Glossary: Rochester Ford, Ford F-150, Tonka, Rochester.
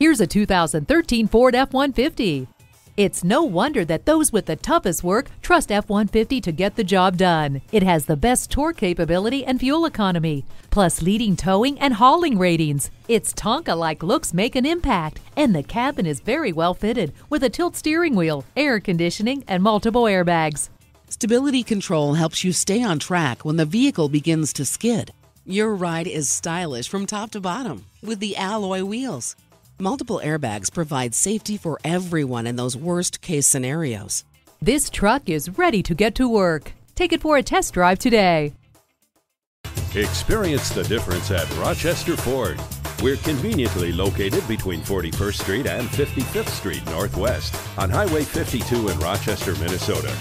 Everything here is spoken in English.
Here's a 2013 Ford F-150. It's no wonder that those with the toughest work trust F-150 to get the job done. It has the best torque capability and fuel economy, plus leading towing and hauling ratings. Its Tonka-like looks make an impact, and the cabin is very well fitted with a tilt steering wheel, air conditioning, and multiple airbags. Stability control helps you stay on track when the vehicle begins to skid. Your ride is stylish from top to bottom with the alloy wheels. Multiple airbags provide safety for everyone in those worst-case scenarios. This truck is ready to get to work. Take it for a test drive today. Experience the difference at Rochester Ford. We're conveniently located between 41st Street and 55th Street Northwest on Highway 52 in Rochester, Minnesota.